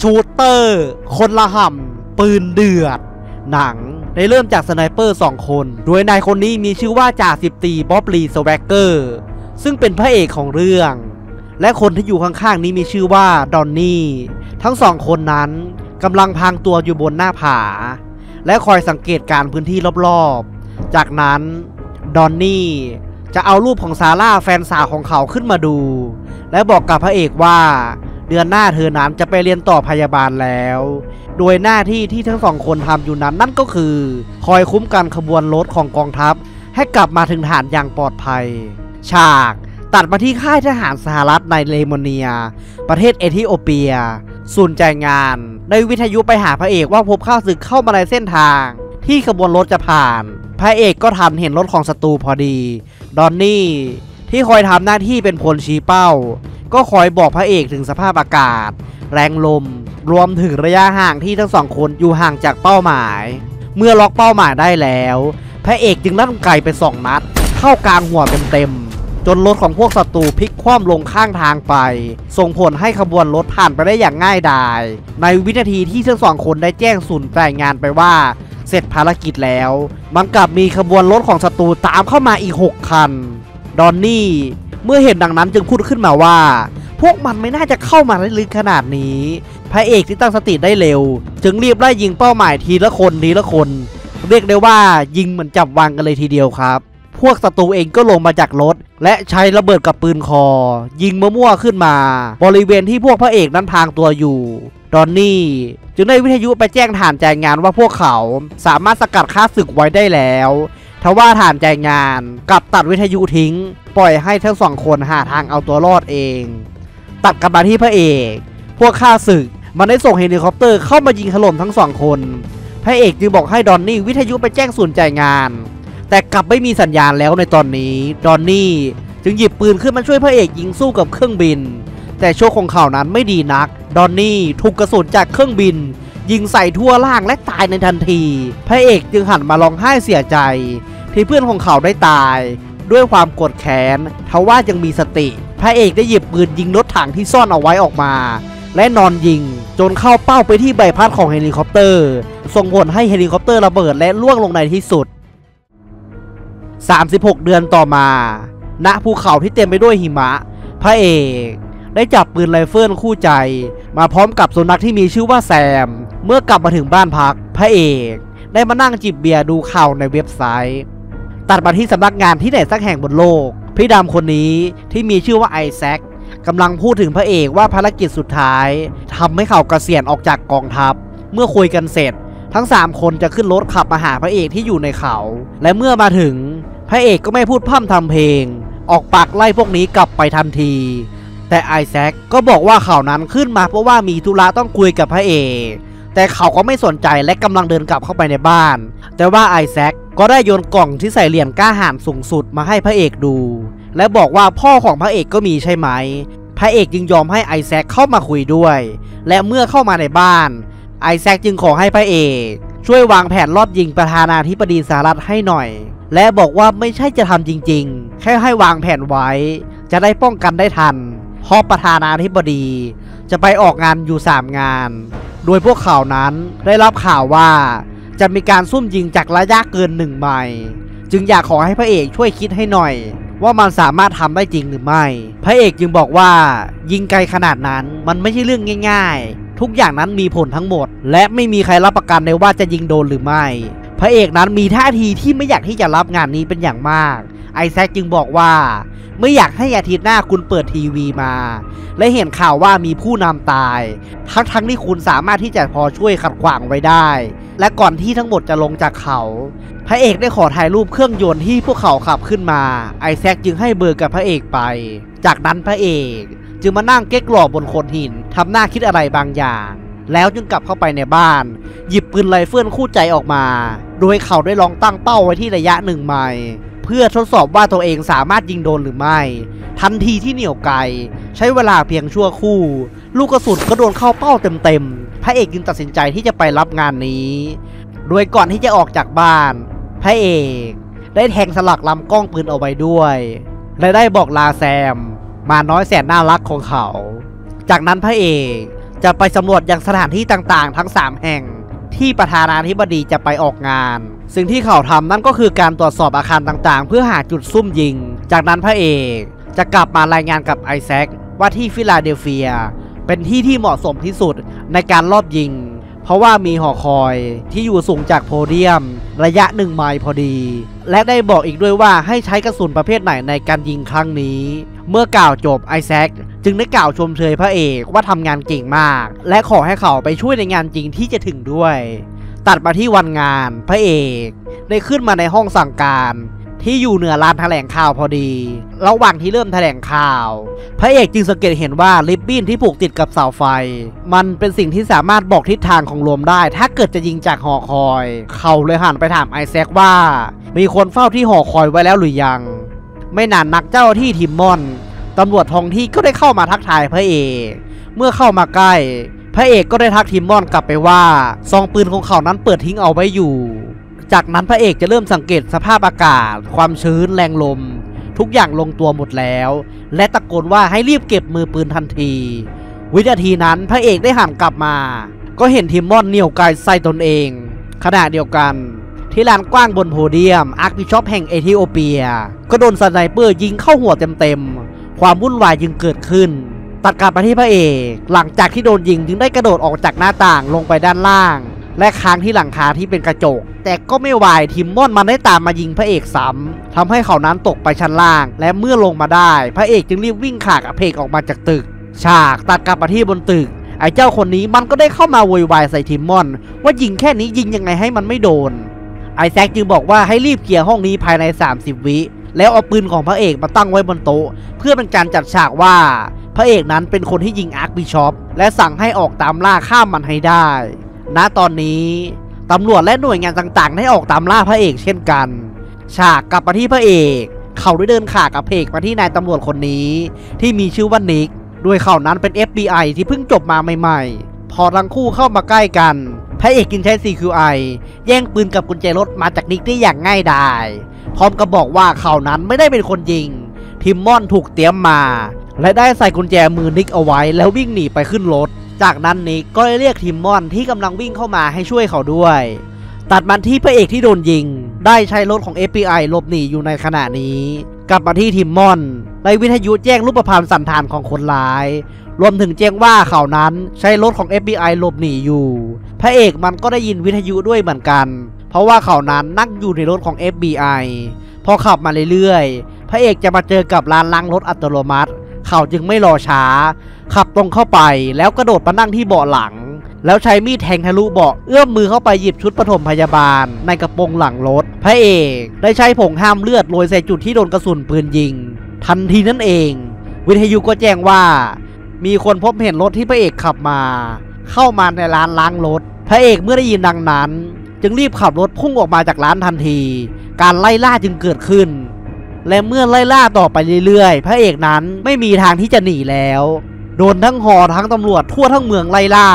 ชูเตอร์คนละห่ำปืนเดือดหนังได้เริ่มจากสไนเปอร์2คนโดยนายคนนี้มีชื่อว่าจ่าสิบตีบ๊อบลีสแวกเกอร์ซึ่งเป็นพระเอกของเรื่องและคนที่อยู่ข้างๆนี้มีชื่อว่าดอนนี่ทั้งสองคนนั้นกำลังพางตัวอยู่บนหน้าผาและคอยสังเกตการพื้นที่รอบๆจากนั้นดอนนี่จะเอารูปของซาร่าแฟนสาวของเขาขึ้นมาดูและบอกกับพระเอกว่าเดือนหน้าเธอนั้นจะไปเรียนต่อพยาบาลแล้วโดยหน้าที่ที่ทั้งสองคนทำอยู่นั้นนั่นก็คือคอยคุ้มกันขบวนรถของกองทัพให้กลับมาถึงฐานอย่างปลอดภัยฉากตัดมาที่ค่ายทหารสหรัฐในเลโมเนียประเทศเอธิโอเปียศูนย์จ่ายงานได้วิทยุไปหาพระเอกว่าพบข้าศึกเข้ามาในเส้นทางที่ขบวนรถจะผ่านพระเอกก็ทันเห็นรถของศัตรูพอดีดอนนี่ที่คอยทำหน้าที่เป็นพลชี้เป้าก็คอยบอกพระเอกถึงสภาพอากาศแรงลมรวมถึงระยะห่างที่ทั้งสองคนอยู่ห่างจากเป้าหมายเมื่อล็อกเป้าหมายได้แล้วพระเอกจึงลั่นไกไป2นัดเข้ากลางหัวเต็มๆจนรถของพวกศัตรูพลิกคว่ำลงข้างทางไปส่งผลให้ขบวนรถผ่านไปได้อย่างง่ายดายในวินาทีที่ทั้งสองคนได้แจ้งศูนย์รายงานไปว่าเสร็จภารกิจแล้วมันกลับมีขบวนรถของศัตรูตามเข้ามาอีก6คันดอนนี่เมื่อเห็นดังนั้นจึงพูดขึ้นมาว่าพวกมันไม่น่าจะเข้ามาได้ลึกขนาดนี้พระเอกที่ตั้งสติได้เร็วจึงรีบไล่ยิงเป้าหมายทีละคนเรียกได้ว่ายิงเหมือนจับวางกันเลยทีเดียวครับพวกศัตรูเองก็ลงมาจากรถและใช้ระเบิดกับปืนคอยิงมั่วๆขึ้นมาบริเวณที่พวกพระเอกนั้นพรางตัวอยู่ดอนนี่จึงได้วิทยุไปแจ้งฐานจ่ายงานว่าพวกเขาสามารถสกัดข้าศึกไว้ได้แล้วทว่าฐานจ่ายงานกลับตัดวิทยุทิ้งปล่อยให้ทั้งสองคนหาทางเอาตัวรอดเองตัดกลับมาที่พระเอกพวกข้าศึกมันได้ส่งเฮลิคอปเตอร์เข้ามายิงถล่มทั้งสองคนพระเอกจึงบอกให้ดอนนี่วิทยุไปแจ้งศูนย์จ่ายงานแต่กลับไม่มีสัญญาณแล้วในตอนนี้ดอนนี่จึงหยิบปืนขึ้นมาช่วยพระเอกยิงสู้กับเครื่องบินแต่โชคของเขานั้นไม่ดีนักดอนนี่ถูกกระสุนจากเครื่องบินยิงใส่ทั่วร่างและตายในทันทีพระเอกจึงหันมาร้องไห้เสียใจที่เพื่อนของเขาได้ตายด้วยความโกรธแค้นทว่ายังมีสติพระเอกได้หยิบปืนยิงรถถังที่ซ่อนเอาไว้ออกมาและนอนยิงจนเข้าเป้าไปที่ใบพัดของเฮลิคอปเตอร์ส่งผลให้เฮลิคอปเตอร์ระเบิดและล่วงลงในที่สุด36เดือนต่อมาณภูเขาที่เต็มไปด้วยหิมะพระเอกได้จับปืนไรเฟิลคู่ใจมาพร้อมกับสุนัขที่มีชื่อว่าแซมเมื่อกลับมาถึงบ้านพักพระเอกได้มานั่งจิบเบียร์ดูข่าวในเว็บไซต์ตัดมาที่สำนักงานที่ไหนสักแห่งบนโลกพี่ดำคนนี้ที่มีชื่อว่าไอแซคกำลังพูดถึงพระเอกว่าภารกิจสุดท้ายทำให้เขาเกษียณออกจากกองทัพเมื่อคุยกันเสร็จทั้ง3คนจะขึ้นรถขับมาหาพระเอกที่อยู่ในเขาและเมื่อมาถึงพระเอกก็ไม่พูดพร่ำทำเพลงออกปากไล่พวกนี้กลับไปทันทีแต่ไอแซคก็บอกว่าเขานั้นขึ้นมาเพราะว่ามีธุระต้องคุยกับพระเอกแต่เขาก็ไม่สนใจและกำลังเดินกลับเข้าไปในบ้านแต่ว่าไอแซคก็ได้โยนกล่องที่ใส่เหรียญกล้าหาญสูงสุดมาให้พระเอกดูและบอกว่าพ่อของพระเอกก็มีใช่ไหมพระเอกจึงยอมให้ไอแซคเข้ามาคุยด้วยและเมื่อเข้ามาในบ้านไอแซคจึงขอให้พระเอกช่วยวางแผนลอบยิงประธานาธิบดีสหรัฐให้หน่อยและบอกว่าไม่ใช่จะทำจริงๆแค่ให้วางแผนไว้จะได้ป้องกันได้ทันเพราะประธานาธิบดีจะไปออกงานอยู่3งานโดยพวกเขานั้นได้รับข่าวว่าจะมีการซุ่มยิงจากระยะเกิน1ไมล์จึงอยากขอให้พระเอกช่วยคิดให้หน่อยว่ามันสามารถทำได้จริงหรือไม่พระเอกจึงบอกว่ายิงไกลขนาดนั้นมันไม่ใช่เรื่องง่ายๆทุกอย่างนั้นมีผลทั้งหมดและไม่มีใครรับประกันได้ว่าจะยิงโดนหรือไม่พระเอกนั้นมีท่าทีที่ไม่อยากที่จะรับงานนี้เป็นอย่างมากไอแซคจึงบอกว่าไม่อยากให้อาทิตย์หน้าคุณเปิดทีวีมาและเห็นข่าวว่ามีผู้นำตายทั้งที่คุณสามารถที่จะพอช่วยขัดขวางไว้ได้และก่อนที่ทั้งหมดจะลงจากเขาพระเอกได้ขอถ่ายรูปเครื่องยนต์ที่พวกเขาขับขึ้นมาไอแซคจึงให้เบอร์กับพระเอกไปจากนั้นพระเอกจึงมานั่งเก๊กหลอบบนโขดหินทำหน้าคิดอะไรบางอย่างแล้วจึงกลับเข้าไปในบ้านหยิบปืนไรเฟิลคู่ใจออกมาโดยเขาได้ลองตั้งเป้าไว้ที่ระยะ1ไมล์เพื่อทดสอบว่าตัวเองสามารถยิงโดนหรือไม่ทันทีที่เหนี่ยวไกลใช้เวลาเพียงชั่วครู่ลูกกระสุนก็โดนเข้าเป้าเต็มๆพระเอกจึงตัดสินใจที่จะไปรับงานนี้โดยก่อนที่จะออกจากบ้านพระเอกได้แทงสลักลำกล้องปืนเอาไว้ด้วยและได้บอกลาแซมมาน้อยแสนน่ารักของเขาจากนั้นพระเอก จะไปสำรวจยังสถานที่ต่างๆทั้ง3แห่งที่ประธานาธิบดีจะไปออกงานสิ่งที่เขาทำนั่นก็คือการตรวจสอบอาคารต่างๆเพื่อหาจุดซุ่มยิงจากนั้นพระเอกจะกลับมารายงานกับไอแซคว่าที่ฟิลาเดลเฟียเป็นที่ที่เหมาะสมที่สุดในการลอบยิงเพราะว่ามีหอคอยที่อยู่สูงจากโพเดียมระยะ1ไมล์พอดีและได้บอกอีกด้วยว่าให้ใช้กระสุนประเภทไหนในการยิงครั้งนี้เมื่อกล่าวจบไอแซคจึงได้กล่าวชมเชยพระเอกว่าทำงานเก่งมากและขอให้เขาไปช่วยในงานจริงที่จะถึงด้วยตัดมาที่วันงานพระเอกได้ขึ้นมาในห้องสั่งการที่อยู่เหนือลานแถลงข่าวพอดีระหว่างที่เริ่มแถลงข่าวพระเอกจึงสังเกตเห็นว่าริบบิ้นที่ผูกติดกับเสาไฟมันเป็นสิ่งที่สามารถบอกทิศทางของลมได้ถ้าเกิดจะยิงจากหอคอยเขาเลยหันไปถามไอแซคว่ามีคนเฝ้าที่หอคอยไว้แล้วหรือยังไม่นานนักเจ้าที่ทิมมอนตำรวจท้องที่ก็ได้เข้ามาทักทายพระเอกเมื่อเข้ามาใกล้พระเอกก็ได้ทักทิมมอนกลับไปว่าซองปืนของเขานั้นเปิดทิ้งเอาไว้อยู่จากนั้นพระเอกจะเริ่มสังเกตสภาพอากาศความชื้นแรงลมทุกอย่างลงตัวหมดแล้วและตะโกนว่าให้รีบเก็บมือปืนทันทีวินาทีนั้นพระเอกได้หันกลับมาก็เห็นทิมมอนเหนี่ยวไกใส่ตนเองขณะเดียวกันที่ลานกว้างบนโพเดียมอาร์คบิชอปแห่งเอธิโอเปียก็โดนสไนเปอร์ยิงเข้าหัวเต็มความวุ่นวายจึงเกิดขึ้นตัดกลับมาที่พระเอกหลังจากที่โดนยิงจึงได้กระโดดออกจากหน้าต่างลงไปด้านล่างและค้างที่หลังคาที่เป็นกระจกแต่ก็ไม่ไหวทิมมอนมันได้ตามมายิงพระเอกซ้ำทำให้เขานั้นตกไปชั้นล่างและเมื่อลงมาได้พระเอกจึงรีบวิ่งขากระเพกออกมาจากตึกฉากตัดกลับมาที่บนตึกไอ้เจ้าคนนี้มันก็ได้เข้ามาโวยวายใส่ทิมมอนว่ายิงแค่นี้ยิงยังไงให้มันไม่โดนไอแซคจึงบอกว่าให้รีบเคลียร์ห้องนี้ภายใน30วิแล้วเอาปืนของพระเอกมาตั้งไว้บนโต๊ะเพื่อเป็นการจัดฉากว่าพระเอกนั้นเป็นคนที่ยิงอาร์คบิชอปและสั่งให้ออกตามล่าข้ามมันให้ได้ณตอนนี้ตำรวจและหน่วยงานต่างๆได้ออกตามล่าพระเอกเช่นกันฉากกลับมาที่พระเอกเขาได้เดินขากระเพกมาที่นายตำรวจคนนี้ที่มีชื่อว่านิกด้วยเขานั้นเป็น FBI ที่เพิ่งจบมาใหม่ๆพอทั้งคู่เข้ามาใกล้กันพระเอกจึงใช้ CQI แย่งปืนกับกุญแจรถมาจากนิกได้อย่างง่ายดายพร้อมกับบอกว่าเขานั้นไม่ได้เป็นคนยิงทิมมอนถูกเตรียมมาและได้ใส่กุญแจมือนิกเอาไว้แล้ววิ่งหนีไปขึ้นรถจากนั้นนิกก็ได้เรียกทิมมอนที่กำลังวิ่งเข้ามาให้ช่วยเขาด้วยตัดมาที่พระเอกที่โดนยิงได้ใช้รถของ FBI หลบหนีอยู่ในขณะนี้กลับมาที่ทิมมอนในวิทยุแจ้งรูปพรรณสันฐานของคนร้ายรวมถึงแจ้งว่าเขานั้นใช้รถของ FBI หลบหนีอยู่พระเอกมันก็ได้ยินวิทยุด้วยเหมือนกันเพราะว่าเขานั้นนั่งอยู่ในรถของ FBI พอขับมาเรื่อยๆพระเอกจะมาเจอกับร้านล้างรถอัตโนมัติเขาจึงไม่รอช้าขับตรงเข้าไปแล้วกระโดดมานั่งที่เบาะหลังแล้วใช้มีดแทงทะลุเบาะเอื้อมมือเข้าไปหยิบชุดปฐมพยาบาลในกระโปรงหลังรถพระเอกได้ใช้ผงห้ามเลือดโรยใส่จุดที่โดนกระสุนปืนยิงทันทีนั่นเองวิทยุก็แจ้งว่ามีคนพบเห็นรถที่พระเอกขับมาเข้ามาในร้านล้างรถพระเอกเมื่อได้ยินดังนั้นจึงรีบขับรถพุ่งออกมาจากร้านทันทีการไล่ล่าจึงเกิดขึ้นและเมื่อไล่ล่าต่อไปเรื่อยๆพระเอกนั้นไม่มีทางที่จะหนีแล้วโดนทั้งหอทั้งตำรวจทั่วทั้งเมืองไล่ล่า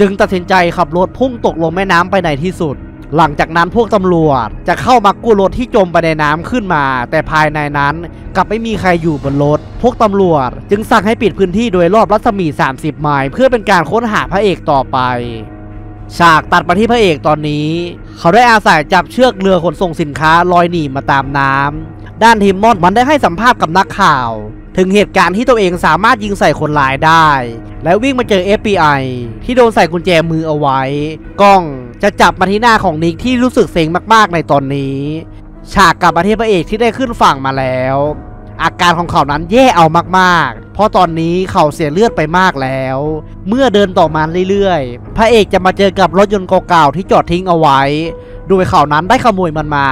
จึงตัดสินใจขับรถพุ่งตกลงแม่น้ำไปในที่สุดหลังจากนั้นพวกตำรวจจะเข้ามากู้รถที่จมไปในน้ำขึ้นมาแต่ภายในนั้นกลับไม่มีใครอยู่บนรถพวกตำรวจจึงสั่งให้ปิดพื้นที่โดยรอบรัศมี30ไมล์เพื่อเป็นการค้นหาพระเอกต่อไปฉากตัดมาที่พระเอกตอนนี้เขาได้อาศัยจับเชือกเรือขนส่งสินค้าลอยหนีมาตามน้ำด้านทิมมอนมันได้ให้สัมภาษณ์กับนักข่าวถึงเหตุการณ์ที่ตัวเองสามารถยิงใส่คนร้ายได้และวิ่งมาเจอ FBI ที่โดนใส่กุญแจมือเอาไว้กล้องจะจับมาที่หน้าของนิกที่รู้สึกเซ็งมากๆในตอนนี้ฉากกลับมาที่พระเอกที่ได้ขึ้นฝั่งมาแล้วอาการของเขานั้นแย่เอามากๆเพราะตอนนี้เขาเสียเลือดไปมากแล้วเมื่อเดินต่อมาเรื่อยๆพระเอกจะมาเจอกับรถยนต์เก่าๆที่จอดทิ้งเอาไว้โดยเขานั้นได้ขโมยมันมา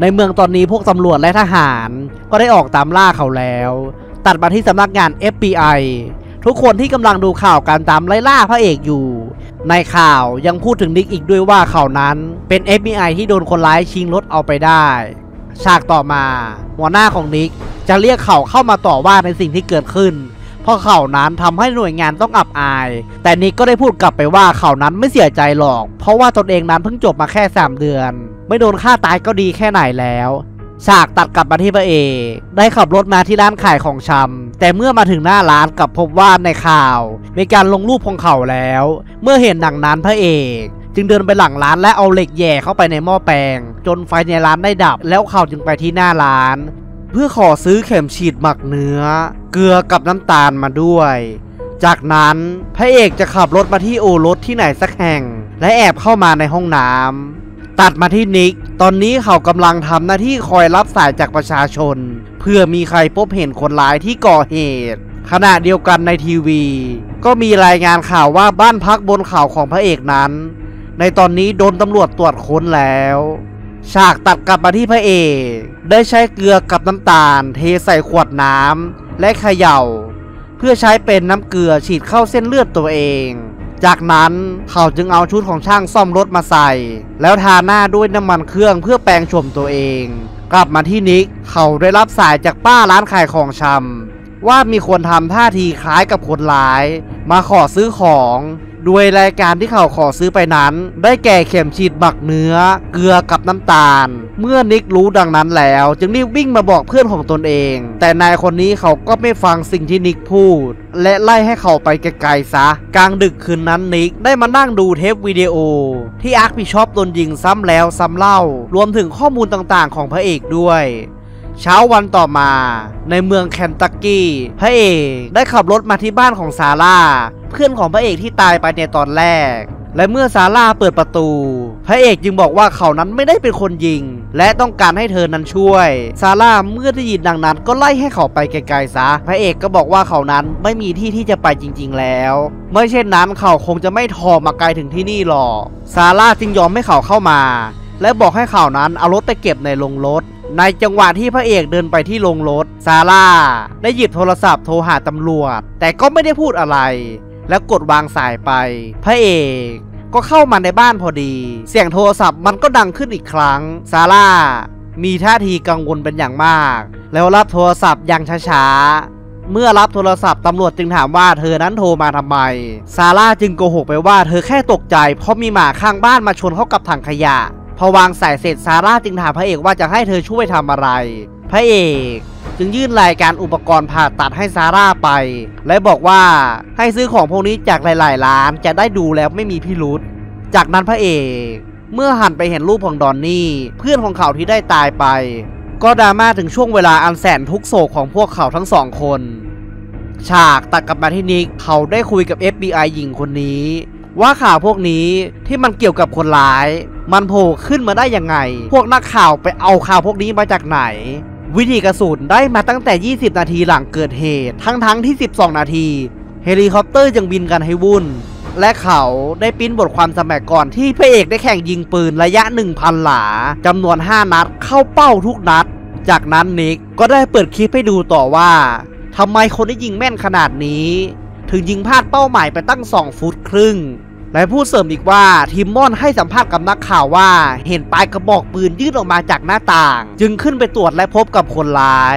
ในเมืองตอนนี้พวกตำรวจและทหารก็ได้ออกตามล่าเขาแล้วตัดมาที่สำนักงาน FBI ทุกคนที่กำลังดูข่าวการตามไล่ล่าพระเอกอยู่ในข่าวยังพูดถึงนิกอีกด้วยว่าเขานั้นเป็น FBI ที่โดนคนร้ายชิงรถเอาไปได้ฉากต่อมาหัวหน้าของนิกจะเรียกเขาเข้ามาต่อว่าในสิ่งที่เกิดขึ้นเพราะเขานั้นทำให้หน่วยงานต้องอับอายแต่นิกก็ได้พูดกลับไปว่าเขานั้นไม่เสียใจหรอกเพราะว่าตนเองนั้นเพิ่งจบมาแค่3 เดือนไม่โดนฆ่าตายก็ดีแค่ไหนแล้ว ฉากตัดกลับมาที่พระเอกได้ขับรถมาที่ร้านขายของชำแต่เมื่อมาถึงหน้าร้านกลับพบว่าในข่าวมีการลงรูปของเขาแล้วเมื่อเห็นดังนั้นพระเอกจึงเดินไปหลังร้านและเอาเหล็กแย่เข้าไปในหม้อแปลงจนไฟในร้านได้ดับแล้วเขาจึงไปที่หน้าร้านเพื่อขอซื้อเข็มฉีดหมักเนื้อเกลือกับน้ำตาลมาด้วยจากนั้นพระเอกจะขับรถมาที่โอรสที่ไหนสักแห่งและแอบเข้ามาในห้องน้ำตัดมาที่นิกตอนนี้เขากำลังทำหน้าที่คอยรับสายจากประชาชนเพื่อมีใครพบเห็นคนร้ายที่ก่อเหตุขณะเดียวกันในทีวีก็มีรายงานข่าวว่าบ้านพักบนเขาของพระเอกนั้นในตอนนี้โดนตำรวจตรวจค้นแล้วฉากตัดกลับมาที่พระเอกได้ใช้เกลือกับน้ำตาลเทใส่ขวดน้ำและเขย่าเพื่อใช้เป็นน้ำเกลือฉีดเข้าเส้นเลือดตัวเองจากนั้นเขาจึงเอาชุดของช่างซ่อมรถมาใส่แล้วทาหน้าด้วยน้ำมันเครื่องเพื่อแปรงโฉมตัวเองกลับมาที่นิกเขาได้รับสายจากป้าร้านขายของชำว่ามีคนทำท่าทีคล้ายกับคนร้ายมาขอซื้อของโดยรายการที่เขาขอซื้อไปนั้นได้แก่เข็มฉีดหมักเนื้อเกลือกับน้ำตาลเมื่อนิกรู้ดังนั้นแล้วจึงรีบวิ่งมาบอกเพื่อนของตนเองแต่นายคนนี้เขาก็ไม่ฟังสิ่งที่นิกพูดและไล่ให้เขาไปไกลๆซะกลางดึกคืนนั้นนิกได้มานั่งดูเทปวิดีโอที่อาร์คบิชอปโดนยิงซ้ำแล้วซ้ำเล่ารวมถึงข้อมูลต่างๆของพระเอกด้วยเช้าวันต่อมาในเมืองเคนตักกี้พระเอกได้ขับรถมาที่บ้านของซาร่าเพื่อนของพระเอกที่ตายไปในตอนแรกและเมื่อซาร่าเปิดประตูพระเอกจึงบอกว่าเขานั้นไม่ได้เป็นคนยิงและต้องการให้เธอนั้นช่วยซาร่าเมื่อได้ยินดังนั้นก็ไล่ให้เขาไปไกลๆซะพระเอกก็บอกว่าเขานั้นไม่มีที่จะไปจริงๆแล้วไม่เช่นนั้นเขาคงจะไม่ทอมาไกลถึงที่นี่หรอกซาร่าจึงยอมให้เขาเข้ามาและบอกให้เขานั้นเอารถไปเก็บในโรงรถในจังหวะที่พระเอกเดินไปที่โรงรถซาร่าได้หยิบโทรศัพท์โทรหาตำรวจแต่ก็ไม่ได้พูดอะไรแล้วกดวางสายไปพระเอกก็เข้ามาในบ้านพอดีเสียงโทรศัพท์มันก็ดังขึ้นอีกครั้งซาร่ามีท่าทีกังวลเป็นอย่างมากแล้วรับโทรศัพท์อย่างช้าๆเมื่อรับโทรศัพท์ตำรวจจึงถามว่าเธอนั้นโทรมาทำไมซาร่าจึงโกหกไปว่าเธอแค่ตกใจเพราะมีหมาข้างบ้านมาชนเข้ากับถังขยะพอวางสายเสร็จซาร่าจึงถามพระเอกว่าจะให้เธอช่วยทำอะไรพระเอกจึงยื่นรายการอุปกรณ์ผ่าตัดให้ซาร่าไปและบอกว่าให้ซื้อของพวกนี้จากหลายๆร้านจะได้ดูแล้วไม่มีพิรุธจากนั้นพระเอกเมื่อหันไปเห็นรูปของดอนนี่เพื่อนของเขาที่ได้ตายไปก็ดราม่าถึงช่วงเวลาอันแสนทุกโศกของพวกเขาทั้งสองคนฉากตัดกลับมาที่นิกเขาได้คุยกับ FBI หญิงคนนี้ว่าข่าวพวกนี้ที่มันเกี่ยวกับคนร้ายมันโผล่ขึ้นมาได้ยังไงพวกนักข่าวไปเอาข่าวพวกนี้มาจากไหนวิธีกระสุนได้มาตั้งแต่20นาทีหลังเกิดเหตุทั้งที่12นาทีเฮลิคอปเตอร์ยังบินกันให้วุ่นและเขาได้ปริ้นบทความสมัยก่อนที่พระเอกได้แข่งยิงปืนระยะ 1,000 หลาจำนวน5นัดเข้าเป้าทุกนัดจากนั้นนิกก็ได้เปิดคลิปให้ดูต่อว่าทำไมคนได้ยิงแม่นขนาดนี้ถึงยิงพลาดเป้าหมายไปตั้ง2 ฟุตครึ่งและพูดเสริมอีกว่าทิมมอนให้สัมภาษณ์กับนักข่าวว่าเห็นปลายกระบอกปืนยื่นออกมาจากหน้าต่างจึงขึ้นไปตรวจและพบกับคนร้าย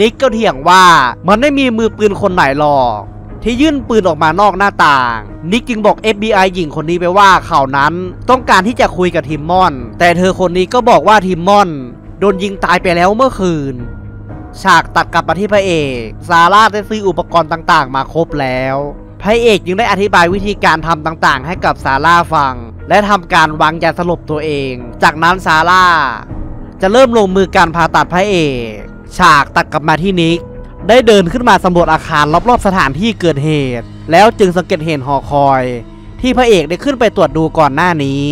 นิกก็เถียงว่ามันไม่มีมือปืนคนไหนหรอกที่ยื่นปืนออกมานอกหน้าต่างนิกจึงบอก FBI หญิงคนนี้ไปว่าเขานั้นต้องการที่จะคุยกับทิมมอนแต่เธอคนนี้ก็บอกว่าทิมมอนโดนยิงตายไปแล้วเมื่อคืนฉากตัดกลับมาที่พระเอกซาร่าได้ซื้ออุปกรณ์ต่างๆมาครบแล้วพระเอกจึงได้อธิบายวิธีการทำต่างๆให้กับซาร่าฟังและทำการวางยาสลบตัวเองจากนั้นซาร่าจะเริ่มลงมือการผ่าตัดพระเอกฉากตัดกลับมาที่นิกได้เดินขึ้นมาสำรวจอาคารรอบๆสถานที่เกิดเหตุแล้วจึงสังเกตเห็นหอคอยที่พระเอกได้ขึ้นไปตรวจดูก่อนหน้านี้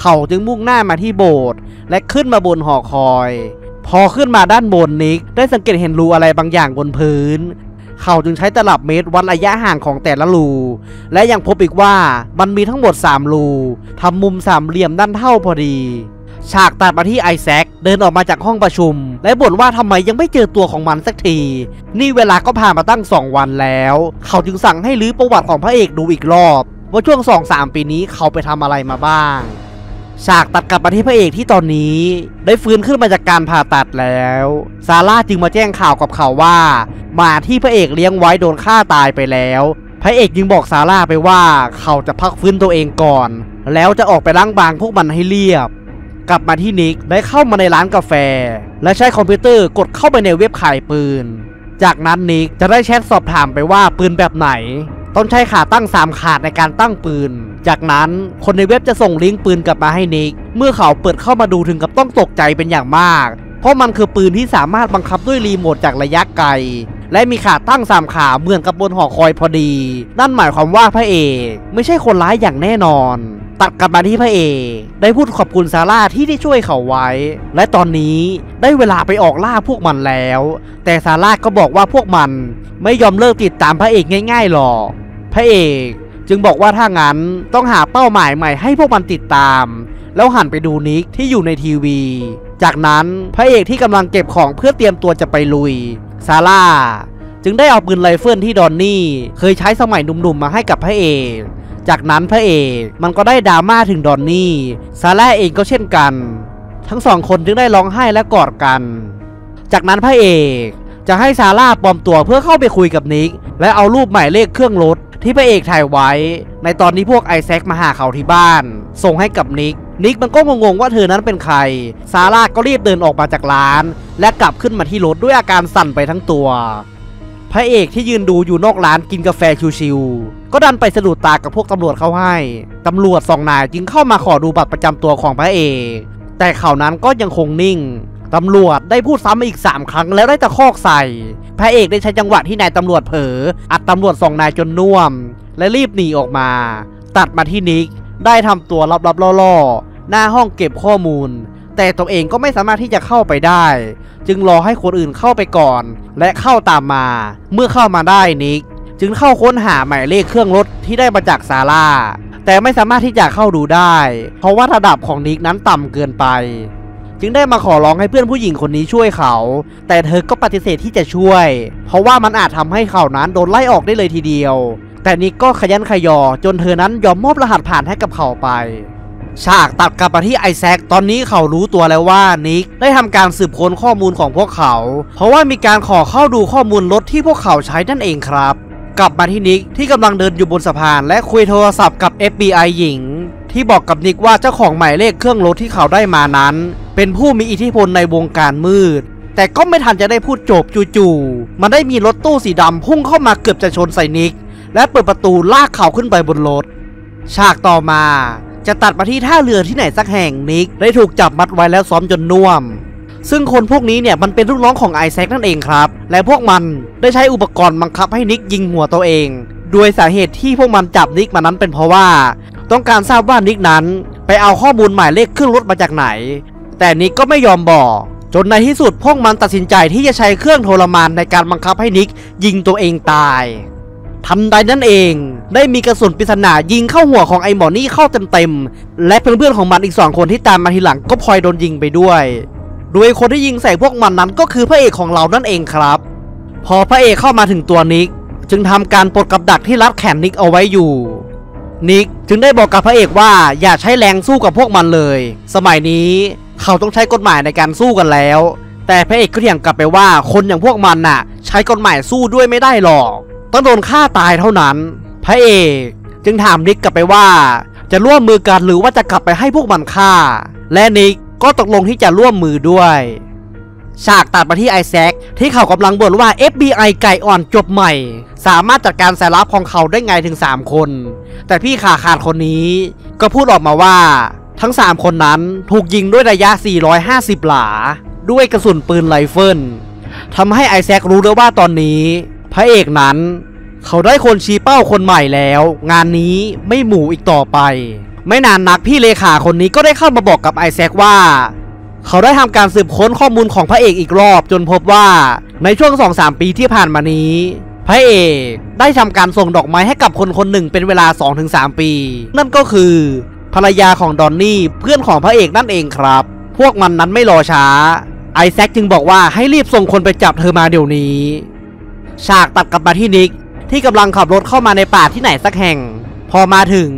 เขาจึงมุ่งหน้ามาที่โบสถ์และขึ้นมาบนหอคอยพอขึ้นมาด้านบนนิกได้สังเกตเห็นรูอะไรบางอย่างบนพื้นเขาจึงใช้ตลับเมตรวัดระยะห่างของแต่ละรูและยังพบอีกว่ามันมีทั้งหมด3รูทำมุมสามเหลี่ยมด้านเท่าพอดีฉากตัดมาที่ไอแซคเดินออกมาจากห้องประชุมและบ่นว่าทำไมยังไม่เจอตัวของมันสักทีนี่เวลาก็ผ่านมาตั้ง2วันแล้วเขาจึงสั่งให้รื้อประวัติของพระเอกดูอีกรอบว่าช่วง 2-3 ปีนี้เขาไปทำอะไรมาบ้างฉากตัดกลับมาที่พระเอกที่ตอนนี้ได้ฟื้นขึ้นมาจากการผ่าตัดแล้วซาร่าจึงมาแจ้งข่าวกับเขาว่าหมาที่พระเอกเลี้ยงไว้โดนฆ่าตายไปแล้วพระเอกจึงบอกซาร่าไปว่าเขาจะพักฟื้นตัวเองก่อนแล้วจะออกไปล้างบางพวกมันให้เรียบ กลับมาที่นิกได้เข้ามาในร้านกาแฟและใช้คอมพิวเตอร์กดเข้าไปในเว็บขายปืนจากนั้นนิกจะได้แชทสอบถามไปว่าปืนแบบไหนต้องใช้ขาตั้ง3ขาในการตั้งปืนจากนั้นคนในเว็บจะส่งลิงก์ปืนกลับมาให้นิกเมื่อเขาเปิดเข้ามาดูถึงกับต้องตกใจเป็นอย่างมากเพราะมันคือปืนที่สามารถบังคับด้วยรีโมทจากระยะไกลและมีขาตั้ง3ขาเหมือนกับบนหอคอยพอดีนั่นหมายความว่าพระเอกไม่ใช่คนร้ายอย่างแน่นอนตัดกลับมาที่พระเอกได้พูดขอบคุณซาร่าที่ได้ช่วยเขาไว้และตอนนี้ได้เวลาไปออกล่าพวกมันแล้วแต่ซาร่าก็บอกว่าพวกมันไม่ยอมเลิกติดตามพระเอกง่ายๆหรอกพระเอกจึงบอกว่าถ้างั้นต้องหาเป้าหมายใหม่ให้พวกมันติดตามแล้วหันไปดูนิกที่อยู่ในทีวีจากนั้นพระเอกที่กำลังเก็บของเพื่อเตรียมตัวจะไปลุยซาร่าจึงได้เอาปืนไรเฟิลที่ดอนนี่เคยใช้สมัยหนุ่มๆมาให้กับพระเอกจากนั้นพระเอกมันก็ได้ดราม่าถึงดอนนี่ซาร่าเองก็เช่นกันทั้งสองคนจึงได้ร้องไห้และกอดกันจากนั้นพระเอกจะให้ซาร่าปลอมตัวเพื่อเข้าไปคุยกับนิกและเอารูปหมายเลขเครื่องรถที่พระเอกถ่ายไว้ในตอนที่พวกไอแซคมาหาเขาที่บ้านส่งให้กับนิกมันก็งงว่าเธอนั้นเป็นใครซาร่าก็รีบเดินออกมาจากร้านและกลับขึ้นมาที่รถด้วยอาการสั่นไปทั้งตัวพระเอกที่ยืนดูอยู่นอกร้านกินกาแฟชิวๆก็ดันไปสะดุดตากับพวกตำรวจเขาให้ตำรวจ2นายจึงเข้ามาขอดูบัตรประจำตัวของพระเอกแต่เขานั้นก็ยังคงนิ่งตำรวจได้พูดซ้ำมาอีก3ครั้งแล้วได้ตะคอกใส่พระเอกได้ใช้จังหวะที่นายตำรวจเผลออัดตำรวจ2นายจนน่วมและรีบหนีออกมาตัดมาที่นิกได้ทำตัวลับๆล่อๆหน้าห้องเก็บข้อมูลแต่ตัวเองก็ไม่สามารถที่จะเข้าไปได้จึงรอให้คนอื่นเข้าไปก่อนและเข้าตามมาเมื่อเข้ามาได้นิกจึงเข้าค้นหาหมายเลขเครื่องรถที่ได้มาจากซาร่าแต่ไม่สามารถที่จะเข้าดูได้เพราะว่าระดับของนิกนั้นต่ำเกินไปจึงได้มาขอร้องให้เพื่อนผู้หญิงคนนี้ช่วยเขาแต่เธอก็ปฏิเสธที่จะช่วยเพราะว่ามันอาจทำให้เขานั้นโดนไล่ออกได้เลยทีเดียวแต่นิกก็ขยันขยอจนเธอนั้นยอมมอบรหัสผ่านให้กับเขาไปฉากตัดกลับมาที่ไอแซคตอนนี้เขารู้ตัวแล้วว่านิกได้ทำการสืบค้นข้อมูลของพวกเขาเพราะว่ามีการขอเข้าดูข้อมูลรถที่พวกเขาใช้นั่นเองครับกลับมาที่นิกที่กำลังเดินอยู่บนสะพานและคุยโทรศัพท์กับ FBI หญิงที่บอกกับนิกว่าเจ้าของหมายเลขเครื่องรถที่เขาได้มานั้นเป็นผู้มีอิทธิพลในวงการมืดแต่ก็ไม่ทันจะได้พูดจบจู่ๆมันได้มีรถตู้สีดำพุ่งเข้ามาเกือบจะชนใส่นิกและเปิดประตูลากเขาขึ้นไปบนรถฉากต่อมาจะตัดมาที่ท่าเรือที่ไหนสักแห่งนิกได้ถูกจับมัดไว้แล้วซ้อมจนน่วมซึ่งคนพวกนี้เนี่ยมันเป็นลูกน้องของไอแซคนั่นเองครับและพวกมันได้ใช้อุปกรณ์บังคับให้นิกยิงหัวตัวเองโดยสาเหตุที่พวกมันจับนิกมานั้นเป็นเพราะว่าต้องการทราบว่านิกนั้นไปเอาข้อมูลหมายเลขเครื่องรถมาจากไหนแต่นิกก็ไม่ยอมบอกจนในที่สุดพวกมันตัดสินใจที่จะใช้เครื่องทรมานในการบังคับให้นิกยิงตัวเองตายทันใดนั้นเองได้มีกระสุนปริศนายิงเข้าหัวของไอหมอนี่เข้าเต็มและเพื่อนๆของมันอีก2คนที่ตามมาทีหลังก็พลอยโดนยิงไปด้วยโดยคนที่ยิงใส่พวกมันนั้นก็คือพระเอกของเรานั่นเองครับพอพระเอกเข้ามาถึงตัวนิกจึงทำการปลดกับดักที่รัดแขนนิกเอาไว้อยู่นิกจึงได้บอกกับพระเอกว่าอย่าใช้แรงสู้กับพวกมันเลยสมัยนี้เขาต้องใช้กฎหมายในการสู้กันแล้วแต่พระเอกก็เถียงกลับไปว่าคนอย่างพวกมันน่ะใช้กฎหมายสู้ด้วยไม่ได้หรอกต้องโดนฆ่าตายเท่านั้นพระเอกจึงถามนิกกลับไปว่าจะร่วมมือกันหรือว่าจะกลับไปให้พวกมันฆ่าและนิกก็ตกลงที่จะร่วมมือด้วยฉากตัดมาที่ไอแซคที่เขากำลังบ่นว่า FBI ไก่อ่อนจบใหม่สามารถจัดการสายลับของเขาได้ไงถึง3คนแต่พี่ขาขาดคนนี้ก็พูดออกมาว่าทั้ง3คนนั้นถูกยิงด้วยระยะ450หลาด้วยกระสุนปืนไรเฟิลทำให้ไอแซครู้แล้วว่าตอนนี้พระเอกนั้นเขาได้คนชี้เป้าคนใหม่แล้วงานนี้ไม่หมู่อีกต่อไปไม่นานนักพี่เลขาคนนี้ก็ได้เข้ามาบอกกับไอแซคว่าเขาได้ทำการสืบค้นข้อมูลของพระเอกอีกรอบจนพบว่าในช่วง 2-3 ปีที่ผ่านมานี้พระเอกได้ทำการส่งดอกไม้ให้กับคนคนหนึ่งเป็นเวลา 2-3 ปีนั่นก็คือภรรยาของดอนนี่เพื่อนของพระเอกนั่นเองครับพวกมันนั้นไม่รอช้าไอแซคจึงบอกว่าให้รีบส่งคนไปจับเธอมาเดี๋ยวนี้ฉากตัดกลับมาที่นิกที่กำลังขับรถเข้ามาในป่าที่ไหนสักแห่งพอมาถึง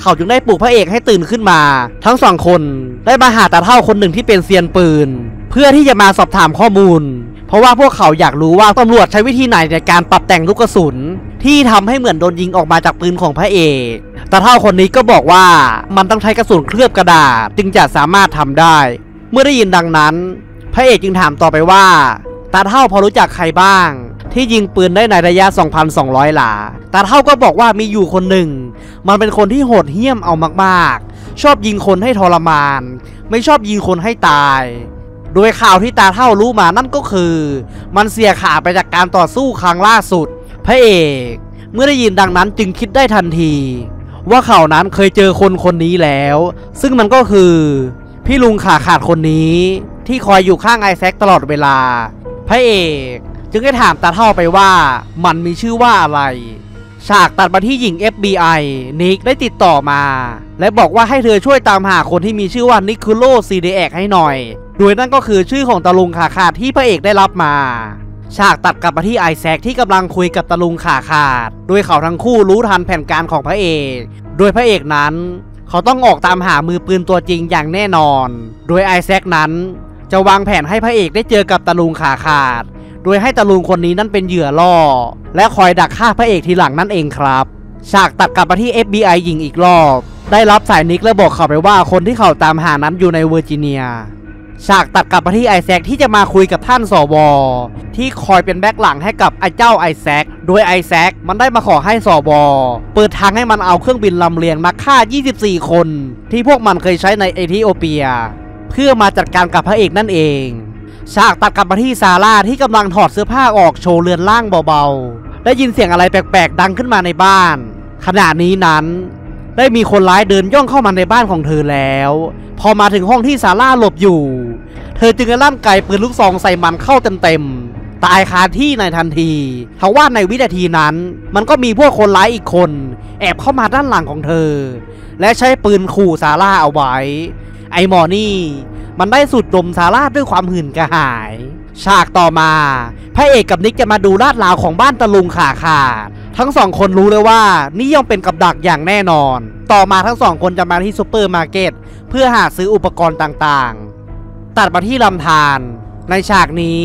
เขาจึงได้ปลุกพระเอกให้ตื่นขึ้นมาทั้งสองคนได้มาหาตาเฒ่าคนหนึ่งที่เป็นเซียนปืนเพื่อที่จะมาสอบถามข้อมูลพ เพราะว่าพวกเขาอยากรู้ว่าตำรวจใช้วิธีไหนในการปรับแต่งลูกกระสุนที่ทำให้เหมือนโดนยิงออกมาจากปืนของพระเอกแต่เท่าคนนี้ก็บอกว่ามันต้องใช้กระสุนเคลือบกระดาษจึงจะสามารถทำได้เมื่อได้ยินดังนั้นพระเอกจึงถามต่อไปว่าตาเท่าพอรู้จักใครบ้างที่ยิงปืนได้ในระยะ 2,200 หลาตาเท่าก็บอกว่ามีอยู่คนหนึ่งมันเป็นคนที่โหดเหี้ยมเอามากๆชอบยิงคนให้ทรมานไม่ชอบยิงคนให้ตายโดยข่าวที่ตาเท่ารู้มานั่นก็คือมันเสียขาไปจากการต่อสู้ครั้งล่าสุดพระเอกเมื่อได้ยินดังนั้นจึงคิดได้ทันทีว่าเขานั้นเคยเจอคนนี้แล้วซึ่งมันก็คือพี่ลุงขาขาดคนนี้ที่คอยอยู่ข้างไอแซคตลอดเวลาพระเอกจึงได้ถามตาเท่าไปว่ามันมีชื่อว่าอะไรฉากตัดมาที่หญิง FBI นิกได้ติดต่อมาและบอกว่าให้เธอช่วยตามหาคนที่มีชื่อว่านิโคโลซีเดแอกให้หน่อยโดยนั่นก็คือชื่อของตาลุงขาขาดที่พระเอกได้รับมาฉากตัดกลับมาที่ไอแซคที่กำลังคุยกับตาลุงขาขาดโดยเขาทั้งคู่รู้ทันแผนการของพระเอกโดยพระเอกนั้นเขาต้องออกตามหามือปืนตัวจริงอย่างแน่นอนโดยไอแซคนั้นจะวางแผนให้พระเอกได้เจอกับตาลุงขาขาดโดยให้ตาลุงคนนี้นั่นเป็นเหยื่อล่อและคอยดักฆ่าพระเอกทีหลังนั่นเองครับฉากตัดกลับมาที่ FBI หญิงอีกรอบได้รับสายนิกและบอกเขาไปว่าคนที่เขาตามหานั้นอยู่ในเวอร์จิเนียฉากตัดกลับมาที่ไอแซคที่จะมาคุยกับท่านสว.ที่คอยเป็นแบ็คหลังให้กับไอเจ้าไอแซคโดยไอแซคมันได้มาขอให้สว.เปิดทางให้มันเอาเครื่องบินลำเลียงนักฆ่า24คนที่พวกมันเคยใช้ในเอธิโอเปียเพื่อมาจัดการกับพระเอกนั่นเองฉากตัดกลับมาที่ซาร่าที่กำลังถอดเสื้อผ้าออกโชว์เรือนร่างเบาๆได้ยินเสียงอะไรแปลกๆดังขึ้นมาในบ้านขณะนี้นั้นได้มีคนร้ายเดินย่องเข้ามาในบ้านของเธอแล้วพอมาถึงห้องที่ซาร่าหลบอยู่เธอจึงลั่นไกปืนลูกซองใส่มันเข้าเต็มๆตายคาที่ในทันทีทว่าในวินาทีนั้นมันก็มีพวกคนร้ายอีกคนแอบเข้ามาด้านหลังของเธอและใช้ปืนขู่ซาร่าเอาไว้ไอหมอนี่มันได้สูดดมซาร่าด้วยความหื่นกระหายฉากต่อมาพระเอกกับนิกจะมาดูลาดราวของบ้านตะลุงขาขาดทั้งสองคนรู้เลยว่านี่ย่อมเป็นกับดักอย่างแน่นอนต่อมาทั้งสองคนจะมาที่ซูเปอร์มาร์เก็ตเพื่อหาซื้ออุปกรณ์ต่างๆตัดมาที่ลำธารในฉากนี้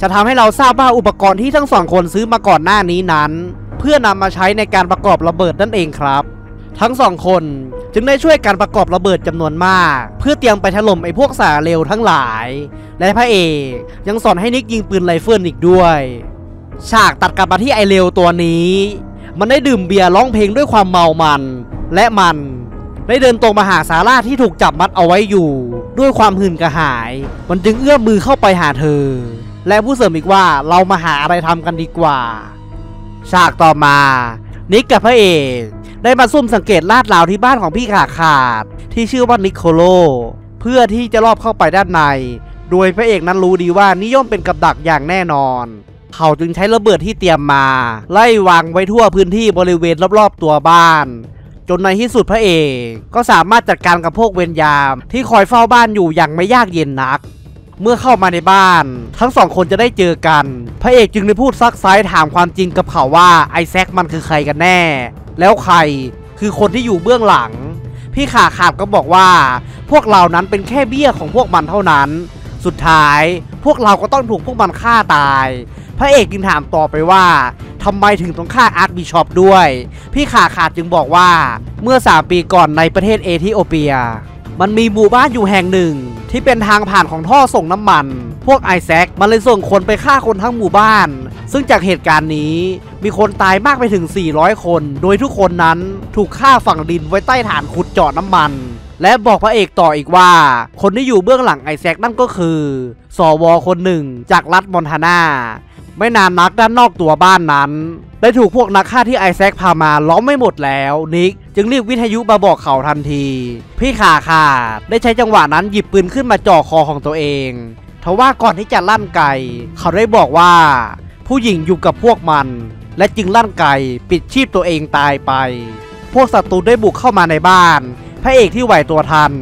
จะทำให้เราทราบว่าอุปกรณ์ที่ทั้งสองคนซื้อมาก่อนหน้านี้นั้นเพื่อนำมาใช้ในการประกอบระเบิดนั่นเองครับทั้งสองคนจึงได้ช่วยการประกอบระเบิดจำนวนมากเพื่อเตรียมไปถล่มไอ้พวกสาเร็วทั้งหลายและพระเอกยังสอนให้นิกยิงปืนไรเฟิลอีกด้วยฉากตัดกลับมาที่ไอเร็วตัวนี้มันได้ดื่มเบียร์ร้องเพลงด้วยความเมามันและมันได้เดินตรงมาหาซาร่าที่ถูกจับมัดเอาไว้อยู่ด้วยความหื่นกระหายมันจึงเอื้อมมือเข้าไปหาเธอและผู้เสริมอีกว่าเรามาหาอะไรทำกันดีกว่าฉากต่อมานิกกับพระเอกได้มาซุ่มสังเกตลาดราวที่บ้านของพี่ขาขาดที่ชื่อว่านิโคโลเพื่อที่จะลอบเข้าไปด้านในโดยพระเอกนั้นรู้ดีว่านี่ย่อมเป็นกับดักอย่างแน่นอนเขาจึงใช้ระเบิดที่เตรียมมาไล่วางไว้ทั่วพื้นที่บริเวณรอบๆตัวบ้านจนในที่สุดพระเอกก็สามารถจัดการกับพวกเวรยามที่คอยเฝ้าบ้านอยู่อย่างไม่ยากเย็นนักเมื่อเข้ามาในบ้านทั้งสองคนจะได้เจอกันพระเอกจึงได้พูดซักไซ้ถามความจริงกับเขาว่าไอแซคมันคือใครกันแน่แล้วใครคือคนที่อยู่เบื้องหลังพี่ขาขาดก็บอกว่าพวกเรานั้นเป็นแค่เบี้ยของพวกมันเท่านั้นสุดท้ายพวกเราก็ต้องถูกพวกมันฆ่าตายพระเอกจึงถามต่อไปว่าทำไมถึงต้องฆ่าอาร์คบิชอปด้วยพี่ขาขาดจึงบอกว่าเมื่อ3ปีก่อนในประเทศเอธิโอเปียมันมีหมู่บ้านอยู่แห่งหนึ่งที่เป็นทางผ่านของท่อส่งน้ำมันพวกไอแซคมันเลยส่งคนไปฆ่าคนทั้งหมู่บ้านซึ่งจากเหตุการณ์นี้มีคนตายมากไปถึง400คนโดยทุกคนนั้นถูกฆ่าฝังดินไว้ใต้ฐานขุดเจาะน้ำมันและบอกพระเอกต่ออีกว่าคนที่อยู่เบื้องหลังไอแซคนั่นก็คือสว.คนหนึ่งจากรัฐมอนทานาไม่นานนักด้านนอกตัวบ้านนั้นได้ถูกพวกนักฆ่าที่ไอแซคพามาล้อมไม่หมดแล้วนิกจึงรีบวิทยุมาบอกเขาทันทีพี่ขาขาดได้ใช้จังหวะนั้นหยิบปืนขึ้นมาจ่อคอของตัวเองทว่าก่อนที่จะลั่นไกเขาได้บอกว่าผู้หญิงอยู่กับพวกมันและจึงลั่นไกปิดชีพตัวเองตายไปพวกศัตรูได้บุกเข้ามาในบ้านพระเอกที่ไหวตัวทัน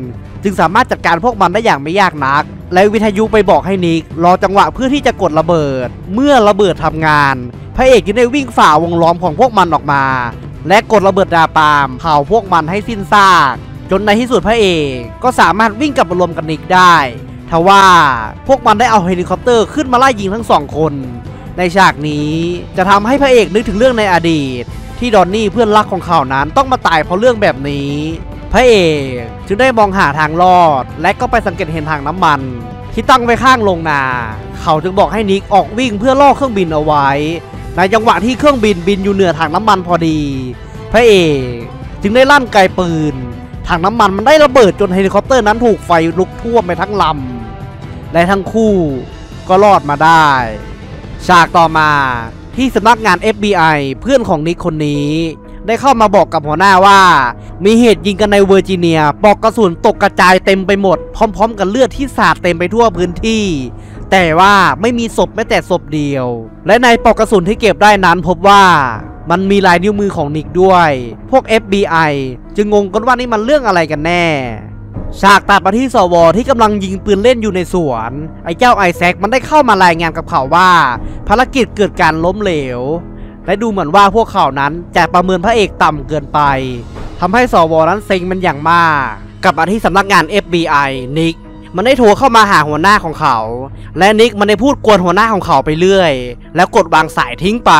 จึงสามารถจัดการพวกมันได้อย่างไม่ยากนักและวิทยุไปบอกให้นิกรอจังหวะเพื่อที่จะกดระเบิดเมื่อระเบิดทำงานพระเอกจึงได้วิ่งฝ่าวงล้อมของพวกมันออกมาและกดระเบิดดาปามเผาพวกมันให้สิ้นซากจนในที่สุดพระเอกก็สามารถวิ่งกลับมารวมกับนิกได้ ทว่าพวกมันได้เอาเฮลิคอปเตอร์ขึ้นมาไล่ยิงทั้งสองคนในฉากนี้จะทำให้พระเอกนึกถึงเรื่องในอดีตที่ดอนนี่เพื่อนรักของเขานั้นต้องมาตายเพราะเรื่องแบบนี้พระเอกจึงได้มองหาทางรอดและก็ไปสังเกตเห็นทางน้ำมันที่ตั้งไว้ข้างโรงนาเขาจึงบอกให้นิกออกวิ่งเพื่อล่อเครื่องบินเอาไว้ในจังหวะที่เครื่องบินอยู่เหนือถังน้ำมันพอดีพระเอกจึงได้ลั่นไกปืนถังน้ำมันมันได้ระเบิดจนเฮลิคอปเตอร์นั้นถูกไฟลุกท่วมไปทั้งลำและทั้งคู่ก็รอดมาได้ฉากต่อมาที่สำนักงาน FBI เพื่อนของนิกคนนี้ได้เข้ามาบอกกับหัวหน้าว่ามีเหตุยิงกันในเวอร์จิเนียปลอกกระสุนตกกระจายเต็มไปหมดพร้อมๆกับเลือดที่สาดเต็มไปทั่วพื้นที่แต่ว่าไม่มีศพแม้แต่ศพเดียวและในปลอกกระสุนที่เก็บได้นั้นพบว่ามันมีลายนิ้วมือของนิกด้วยพวก FBI จึงงงกันว่านี่มันเรื่องอะไรกันแน่ฉากตัดมาที่สว.ที่กำลังยิงปืนเล่นอยู่ในสวนไอ้เจ้าไอแซคมันได้เข้ามารายงานกับเขาว่าภารกิจเกิดการล้มเหลวและดูเหมือนว่าพวกเขานั้นจะประเมินพระเอกต่ำเกินไปทำให้สว.นั้นเซ็งมันอย่างมากกลับมาที่สำนักงาน FBI นิกมันได้โทรเข้ามาหาหัวหน้าของเขาและนิกมันได้พูดกวนหัวหน้าของเขาไปเรื่อยแล้วกดวางสายทิ้งไป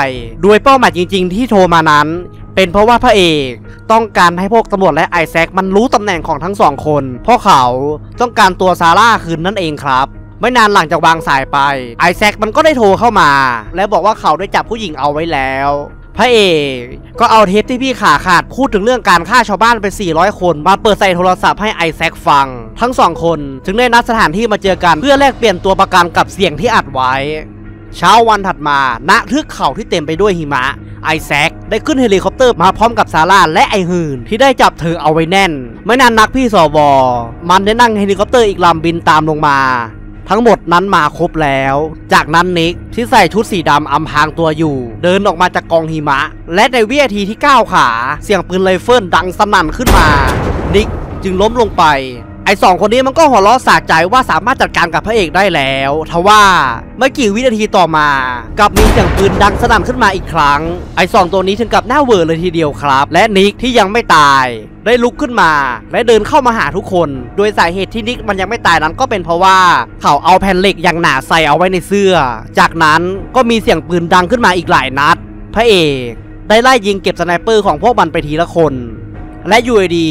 โดยเป้าหมายจริงๆที่โทรมานั้นเป็นเพราะว่าพระเอกต้องการให้พวกตำรวจและไอแซคมันรู้ตำแหน่งของทั้งสองคนเพราะเขาต้องการตัวซาร่าคืนนั่นเองครับไม่นานหลังจากวางสายไปไอแซคมันก็ได้โทรเข้ามาและบอกว่าเขาได้จับผู้หญิงเอาไว้แล้วพระเอกก็เอาเทปที่พี่ขาขาดพูดถึงเรื่องการฆ่าชาวบ้านไป400คนมาเปิดใส่โทรศัพท์ให้ไอแซคฟังทั้งสองคนจึงได้นัดสถานที่มาเจอกันเพื่อแลกเปลี่ยนตัวประกันกับเสียงที่อัดไว้เช้าวันถัดมาณเทือกเขาที่เต็มไปด้วยหิมะไอแซคได้ขึ้นเฮลิคอปเตอร์มาพร้อมกับซาร่าและไอหืนที่ได้จับเธอเอาไว้แน่นไม่นานนักพี่สว.มันได้นั่งเฮลิคอปเตอร์อีกลำบินตามลงมาทั้งหมดนั้นมาครบแล้วจากนั้นนิกที่ใส่ชุดสีดำอำพรางตัวอยู่เดินออกมาจากกองหิมะและในวินาทีที่ก้าวขาเสียงปืนไรเฟิลดังสนั่นขึ้นมานิกจึงล้มลงไปไอสองคนนี้มันก็หัวเราะสะใจว่าสามารถจัดการกับพระเอกได้แล้วทว่าไม่กี่วินาทีต่อมากลับมีเสียงปืนดังสนั่นขึ้นมาอีกครั้งไอสองตัวนี้ถึงกับหน้าเวอร์เลยทีเดียวครับและนิกที่ยังไม่ตายได้ลุกขึ้นมาและเดินเข้ามาหาทุกคนโดยสาเหตุที่นิกมันยังไม่ตายนั้นก็เป็นเพราะว่าเขาเอาแผ่นเหล็กอย่างหนาใส่เอาไว้ในเสื้อจากนั้นก็มีเสียงปืนดังขึ้นมาอีกหลายนัดพระเอกได้ไล่ยิงเก็บสไนเปอร์ของพวกมันไปทีละคนและอยู่ดี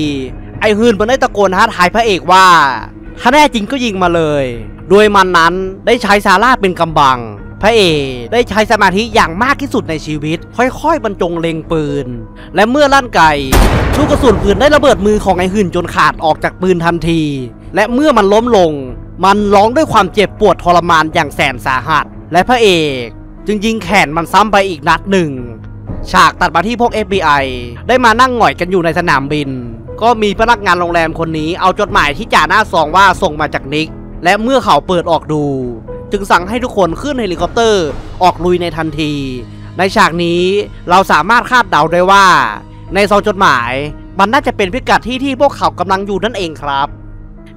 ไอหืนมันได้ตะโกนท้าทายพระเอกว่าถ้าแน่จริงก็ยิงมาเลยโดยมันนั้นได้ใช้ซาร่าเป็นกำบังพระเอกได้ใช้สมาธิอย่างมากที่สุดในชีวิตค่อยๆบรรจงเล็งปืนและเมื่อลั่นไกลูกกระสุนปืนได้ระเบิดมือของไอหืนจนขาดออกจากปืนทันทีและเมื่อมันล้มลงมันร้องด้วยความเจ็บปวดทรมานอย่างแสนสาหัสและพระเอกจึงยิงแขนมันซ้ำไปอีกนัดหนึ่งฉากตัดมาที่พวก FBI ได้มานั่งหงอยกันอยู่ในสนามบินก็มีพนักงานโรงแรมคนนี้เอาจดหมายที่จ่าหน้าซองว่าส่งมาจากนิกและเมื่อเขาเปิดออกดูจึงสั่งให้ทุกคนขึ้นเฮลิคอปเตอร์ออกลุยในทันทีในฉากนี้เราสามารถคาดเดาได้ว่าในซองจดหมายมันน่าจะเป็นพิกัดที่พวกเขากำลังอยู่นั่นเองครับ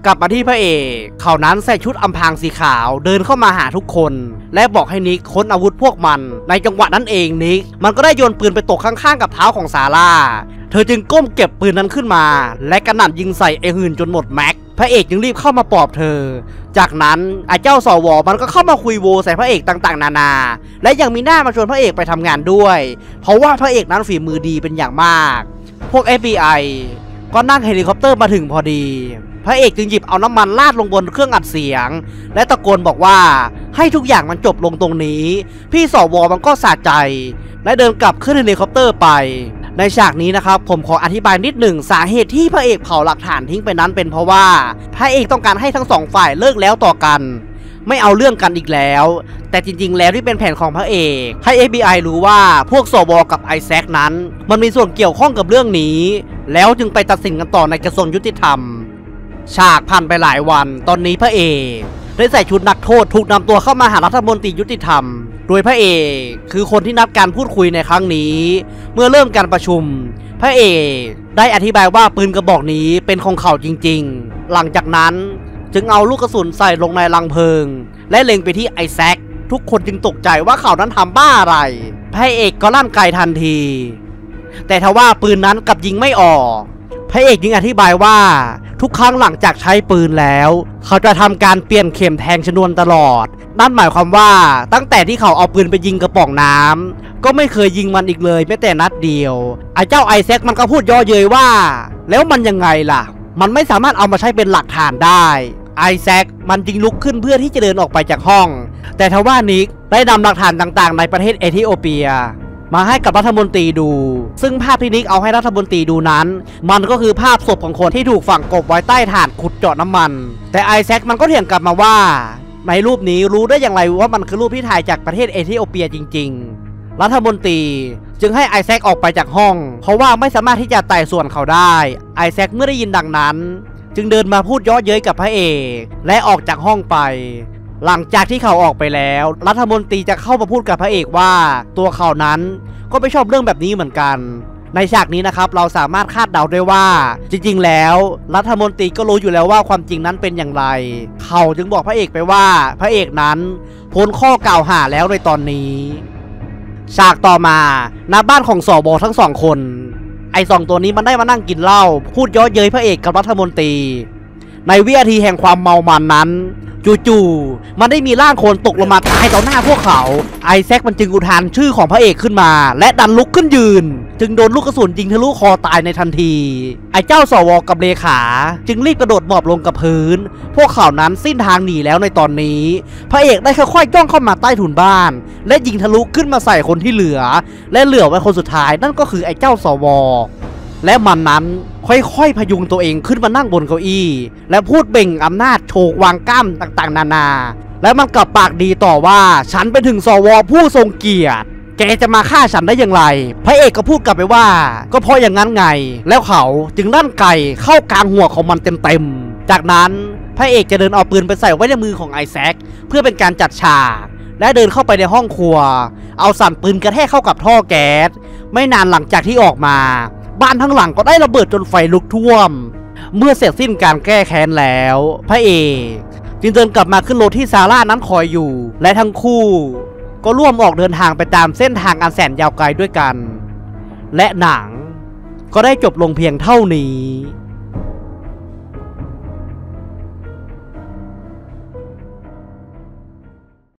กลับมาที่พระเอกเขานั้นใส่ชุดอำพรางสีขาวเดินเข้ามาหาทุกคนและบอกให้นิกค้นอาวุธพวกมันในจังหวะนั้นเองนิกมันก็ได้โยนปืนไปตกข้างๆกับเท้าของซาร่าเธอจึงก้มเก็บปืนนั้นขึ้นมาและกระหน่ำยิงใส่ไอหืนจนหมดแม็กพระเอกจึงรีบเข้ามาปลอบเธอจากนั้นไอเจ้าสว.มันก็เข้ามาคุยโวใส่พระเอกต่างๆนานาและยังมีหน้ามาชวนพระเอกไปทำงานด้วยเพราะว่าพระเอกนั้นฝีมือดีเป็นอย่างมากพวก FBI ก็นั่งเฮลิคอปเตอร์มาถึงพอดีพระเอกจึงหยิบเอาน้ำมันราดลงบนเครื่องอัดเสียงและตะโกนบอกว่าให้ทุกอย่างมันจบลงตรงนี้พี่สว.มันก็สะใจและเดินกลับขึ้นเฮลิคอปเตอร์ไปในฉากนี้นะครับผมขออธิบายนิดหนึ่งสาเหตุที่พระเอกเผาหลักฐานทิ้งไปนั้นเป็นเพราะว่าพระเอกต้องการให้ทั้งสองฝ่ายเลิกแล้วต่อกันไม่เอาเรื่องกันอีกแล้วแต่จริงๆแล้วที่เป็นแผนของพระเอกให้ FBI รู้ว่าพวกสว.กับไอแซคนั้นมันมีส่วนเกี่ยวข้องกับเรื่องนี้แล้วจึงไปตัดสินกันต่อในกระทรวงยุติธรรมฉากผ่านไปหลายวันตอนนี้พระเอกได้ใส่ชุดนักโทษถูกนำตัวเข้ามาหารัฐมนตรียุติธรรมโดยพระเอกคือคนที่นัดการพูดคุยในครั้งนี้เมื่อเริ่มการประชุมพระเอกได้อธิบายว่าปืนกระบอกนี้เป็นของเขาจริงๆหลังจากนั้นจึงเอาลูกกระสุนใส่ลงในรังเพลิงและเล็งไปที่ไอแซคทุกคนจึงตกใจว่าเขานั้นทำบ้าอะไรพระเอกก็ลั่นไกทันทีแต่ทว่าปืนนั้นกลับยิงไม่ออก พระเอกยิ่งอธิบายว่าทุกครั้งหลังจากใช้ปืนแล้วเขาจะทำการเปลี่ยนเข็มแทงชนวนตลอดนั่นหมายความว่าตั้งแต่ที่เขาเอาปืนไปยิงกระป๋องน้ำก็ไม่เคยยิงมันอีกเลยแม้แต่นัดเดียวไอ้เจ้าไอแซคมันก็พูดย่อเย้ยว่าแล้วมันยังไงล่ะมันไม่สามารถเอามาใช้เป็นหลักฐานได้ไอแซคมันจึงลุกขึ้นเพื่อที่จะเดินออกไปจากห้องแต่ทว่านิกได้นำหลักฐานต่างๆในประเทศเอธิโอเปียมาให้กับรัฐมนตรีดูซึ่งภาพที่นิกเอาให้รัฐมนตรีดูนั้นมันก็คือภาพศพของคนที่ถูกฝังกลบไว้ใต้ถ่านขุดเจาะน้ำมันแต่ไอแซคมันก็เถียงกลับมาว่าในรูปนี้รู้ได้อย่างไรว่ามันคือรูปที่ถ่ายจากประเทศเอธิโอเปียจริงๆรัฐมนตรีจึงให้ไอแซคออกไปจากห้องเพราะว่าไม่สามารถที่จะไต่สวนเขาได้ไอแซคเมื่อได้ยินดังนั้นจึงเดินมาพูดเยาะเย้ยกับพระเอกและออกจากห้องไปหลังจากที่เขาออกไปแล้วรัฐมนตรีจะเข้ามาพูดกับพระเอกว่าตัวเขานั้นก็ไม่ชอบเรื่องแบบนี้เหมือนกันในฉากนี้นะครับเราสามารถคาดเดาได้ว่าจริงๆแล้วรัฐมนตรีก็รู้อยู่แล้วว่าความจริงนั้นเป็นอย่างไรเขาจึงบอกพระเอกไปว่าพระเอกนั้นพ้นข้อกล่าวหาแล้วในตอนนี้ฉากต่อมาณบ้านของสบ.ทั้งสองคนไอ้สองตัวนี้มันได้มานั่งกินเหล้าพูดเยาะเย้ยพระเอกกับรัฐมนตรีในวินาทีแห่งความเมามันนั้นจู่ๆมันได้มีร่างคนตกลงมาตายต่อหน้าพวกเขาไอแซคมันจึงอุทานชื่อของพระเอกขึ้นมาและดันลุกขึ้นยืนจึงโดนลูกกระสุนยิงทะลุคอตายในทันทีไอเจ้าสว.กับเลขาจึงรีบกระโดดหมอบลงกับพื้นพวกเขานั้นสิ้นทางหนีแล้วในตอนนี้พระเอกได้ค่อยๆย่องเข้ามาใต้ถุนบ้านและยิงทะลุขึ้นมาใส่คนที่เหลือและเหลือไว้คนสุดท้ายนั่นก็คือไอเจ้าสว.และมันนั้นค่อยๆพยุงตัวเองขึ้นมานั่งบนเก้าอี้และพูดเบ่งอำนาจโชกวางกล้ามต่างๆนานาและมันกลับปากดีต่อว่าฉันเป็นถึงสว.ผู้ทรงเกียรติแกจะมาฆ่าฉันได้อย่างไรพระเอกก็พูดกลับไปว่าก็เพราะอย่างนั้นไงแล้วเขาจึงลั่นไกเข้ากลางหัวของมันเต็มๆจากนั้นพระเอกจะเดินเอาปืนไปใส่ไว้ในมือของไอแซคเพื่อเป็นการจัดฉากและเดินเข้าไปในห้องครัวเอาสั่นปืนกระแทกเข้ากับท่อแก๊สไม่นานหลังจากที่ออกมาบ้านทั้งหลังก็ได้ระเบิดจนไฟลุกท่วมเมื่อเสร็จสิ้นการแก้แค้นแล้วพระเอกจึงเดินกลับมาขึ้นรถที่ซาร่านั้นคอยอยู่และทั้งคู่ก็ร่วมออกเดินทางไปตามเส้นทางอันแสนยาวไกลด้วยกันและหนังก็ได้จบลงเพียงเท่านี้